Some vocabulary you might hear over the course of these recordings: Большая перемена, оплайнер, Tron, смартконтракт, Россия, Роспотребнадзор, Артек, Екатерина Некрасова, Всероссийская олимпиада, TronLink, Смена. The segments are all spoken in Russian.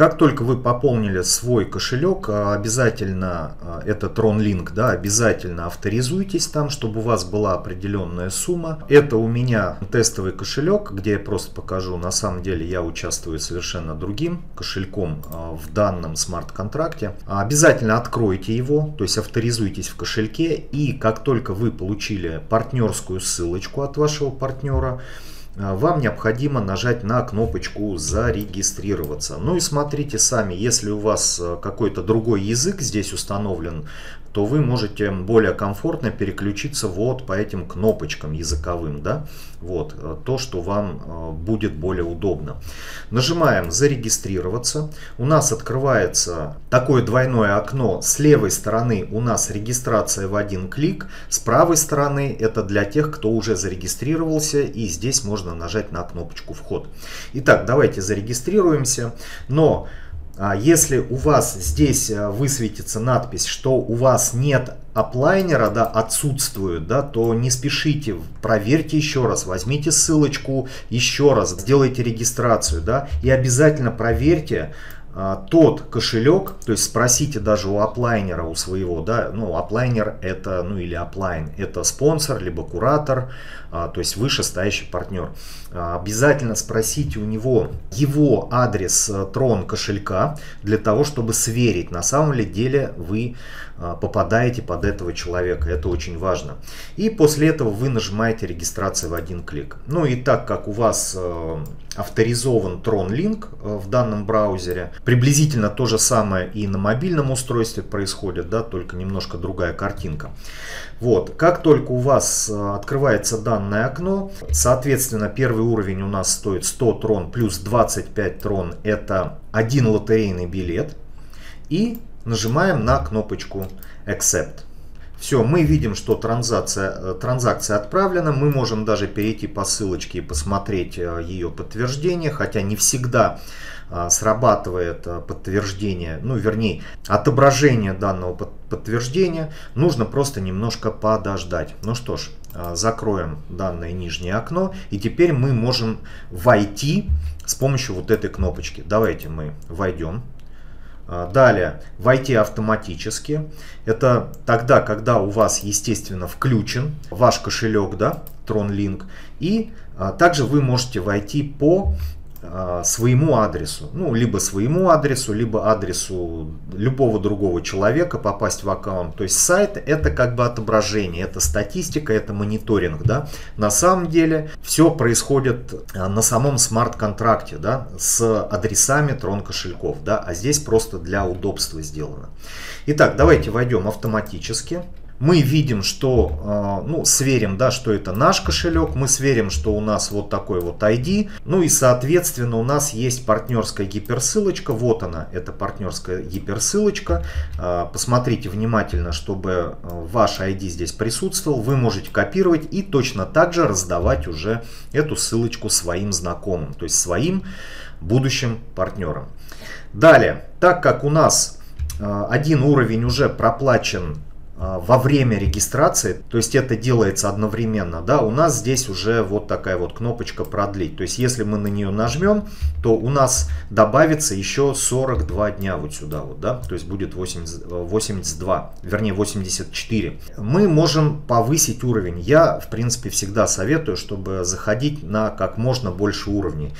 Как только вы пополнили свой кошелек, обязательно, это TronLink, да, обязательно авторизуйтесь там, чтобы у вас была определенная сумма. Это у меня тестовый кошелек, где я просто покажу, на самом деле я участвую совершенно другим кошельком в данном смарт-контракте. Обязательно откройте его, то есть авторизуйтесь в кошельке, и как только вы получили партнерскую ссылочку от вашего партнера, вам необходимо нажать на кнопочку «Зарегистрироваться». Ну и смотрите сами, если у вас какой-то другой язык здесь установлен, то вы можете более комфортно переключиться вот по этим кнопочкам языковым, да? Вот, то, что вам будет более удобно. Нажимаем «Зарегистрироваться». У нас открывается такое двойное окно. С левой стороны у нас регистрация в один клик, с правой стороны это для тех, кто уже зарегистрировался, и здесь можно нажать на кнопочку «Вход». Итак, давайте зарегистрируемся, но... Если у вас здесь высветится надпись, что у вас нет оплайнера, да, отсутствует, да, то не спешите, проверьте еще раз, возьмите ссылочку еще раз, сделайте регистрацию, да, и обязательно проверьте тот кошелек, то есть спросите даже у оплайнера, у своего, да, ну, оплайнер это, ну, или оплайн, это спонсор, либо куратор, то есть вышестоящий партнер. Обязательно спросите у него его адрес Tron кошелька для того, чтобы сверить, на самом ли деле вы попадаете под этого человека, это очень важно. И после этого вы нажимаете регистрацию в один клик. Ну и так как у вас авторизован TronLink в данном браузере, приблизительно то же самое и на мобильном устройстве происходит, да, только немножко другая картинка. Вот, как только у вас открывается данное окно, соответственно, первый уровень у нас стоит 100 Tron плюс 25 Tron, это один лотерейный билет, и нажимаем на кнопочку Accept. Все, мы видим, что транзакция отправлена. Мы можем даже перейти по ссылочке и посмотреть ее подтверждение, хотя не всегда срабатывает подтверждение, ну, вернее, отображение данного подтверждения. Нужно просто немножко подождать. Ну что ж, закроем данное нижнее окно, и теперь мы можем войти с помощью вот этой кнопочки. Давайте мы войдем. Далее, войти автоматически. Это тогда, когда у вас, естественно, включен ваш кошелек, да, TronLink. И также вы можете войти по своему адресу. Ну, либо своему адресу, либо адресу любого другого человека, попасть в аккаунт. То есть сайт — это как бы отображение, это статистика, это мониторинг, да. На самом деле все происходит на самом смарт-контракте, да, с адресами Tron кошельков, да, а здесь просто для удобства сделано. Итак, давайте войдем автоматически. Мы видим, что, ну, сверим, да, что это наш кошелек, мы сверим, что у нас вот такой вот ID, ну и, соответственно, у нас есть партнерская гиперссылочка, вот она, это партнерская гиперссылочка, посмотрите внимательно, чтобы ваш ID здесь присутствовал, вы можете копировать и точно так же раздавать уже эту ссылочку своим знакомым, то есть своим будущим партнерам. Далее, так как у нас один уровень уже проплачен во время регистрации, то есть это делается одновременно, да, у нас здесь уже вот такая вот кнопочка «Продлить». То есть если мы на нее нажмем, то у нас добавится еще 42 дня вот сюда, вот, да, то есть будет 82, вернее 84. Мы можем повысить уровень. Я, в принципе, всегда советую, чтобы заходить на как можно больше уровней.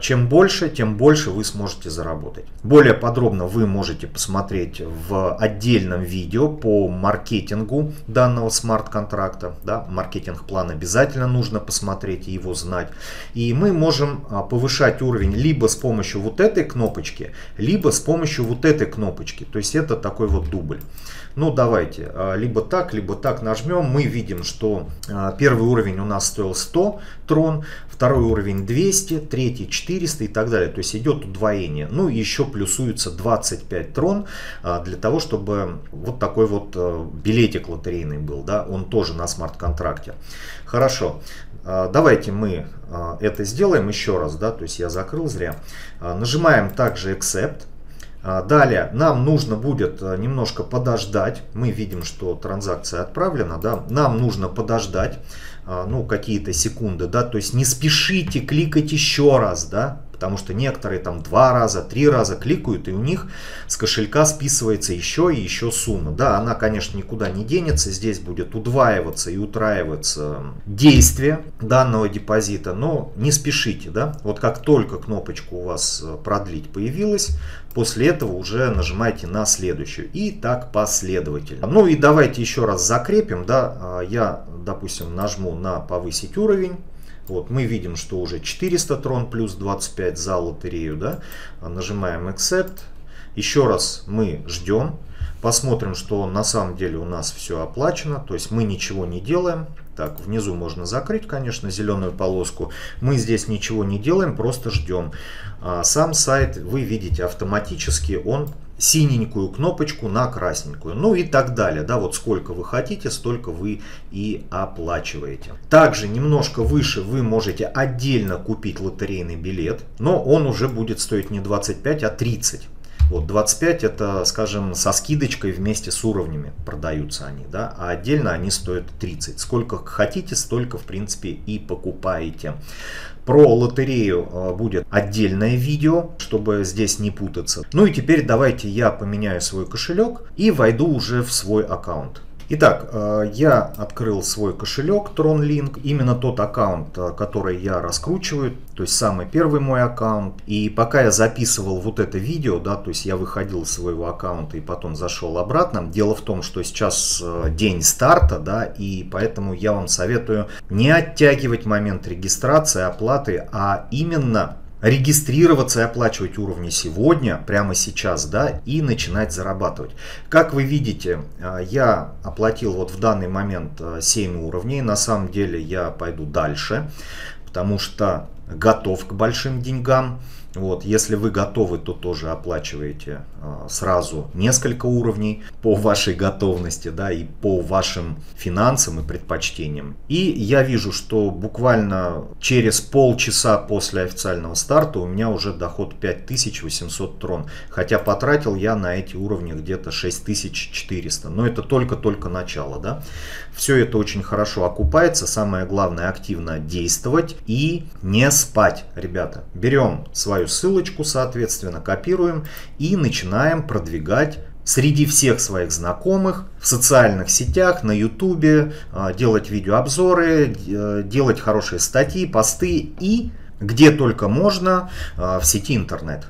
Чем больше, тем больше вы сможете заработать. Более подробно вы можете посмотреть в отдельном видео по маркетингу данного смарт-контракта, да, маркетинг-план обязательно нужно посмотреть и его знать. И мы можем повышать уровень либо с помощью вот этой кнопочки, либо с помощью вот этой кнопочки. То есть это такой вот дубль. Ну давайте, либо так нажмем. Мы видим, что первый уровень у нас стоил 100 Tron, второй уровень 200, третий 400 и так далее. То есть идет удвоение. Ну и еще плюсуется 25 Tron для того, чтобы вот такой вот билетик лотерейный был, да, он тоже на смарт-контракте. Хорошо, давайте мы это сделаем еще раз, да, то есть я закрыл зря. Нажимаем также Accept. Далее нам нужно будет немножко подождать. Мы видим, что транзакция отправлена, да, нам нужно подождать, ну, какие-то секунды, да, то есть не спешите кликать еще раз, да, Потому что некоторые там 2 раза, 3 раза кликают, и у них с кошелька списывается еще и еще сумма. Да, она, конечно, никуда не денется. Здесь будет удваиваться и утраиваться действие данного депозита. Но не спешите, да. Вот как только кнопочка у вас продлить появилась, после этого уже нажимайте на следующую. И так последовательно. Ну и давайте еще раз закрепим, да. Я, допустим, нажму на повысить уровень. Вот, мы видим, что уже 400 трон плюс 25 за лотерею, да? Нажимаем Accept. Еще раз мы ждем. Посмотрим, что на самом деле у нас все оплачено. То есть мы ничего не делаем. Так, внизу можно закрыть, конечно, зеленую полоску. Мы здесь ничего не делаем, просто ждем. Сам сайт, вы видите, автоматически он синенькую кнопочку на красненькую. Ну и так далее. Да, вот сколько вы хотите, столько вы и оплачиваете. Также немножко выше вы можете отдельно купить лотерейный билет, но он уже будет стоить не 25, а 30. Вот 25 это, скажем, со скидочкой вместе с уровнями продаются они, да, а отдельно они стоят 30. Сколько хотите, столько, в принципе, и покупаете. Про лотерею будет отдельное видео, чтобы здесь не путаться. Ну и теперь давайте я поменяю свой кошелек и войду уже в свой аккаунт. Итак, я открыл свой кошелек TronLink, именно тот аккаунт, который я раскручиваю, то есть самый первый мой аккаунт. И пока я записывал вот это видео, да, то есть я выходил из своего аккаунта и потом зашел обратно. Дело в том, что сейчас день старта, да, и поэтому я вам советую не оттягивать момент регистрации, оплаты, а именно регистрироваться и оплачивать уровни сегодня, прямо сейчас, да, и начинать зарабатывать. Как вы видите, я оплатил вот в данный момент 7 уровней. На самом деле я пойду дальше, потому что готов к большим деньгам. Вот, если вы готовы, то тоже оплачиваете сразу несколько уровней по вашей готовности, да, и по вашим финансам и предпочтениям. И я вижу, что буквально через полчаса после официального старта у меня уже доход 5800 трон. Хотя потратил я на эти уровни где-то 6400. Но это только-только начало, да. Все это очень хорошо окупается. Самое главное, активно действовать и не спать, ребята. Берем свою ссылочку, соответственно, копируем и начинаем продвигать среди всех своих знакомых, в социальных сетях, на YouTube, делать видеообзоры, делать хорошие статьи, посты и где только можно в сети интернет.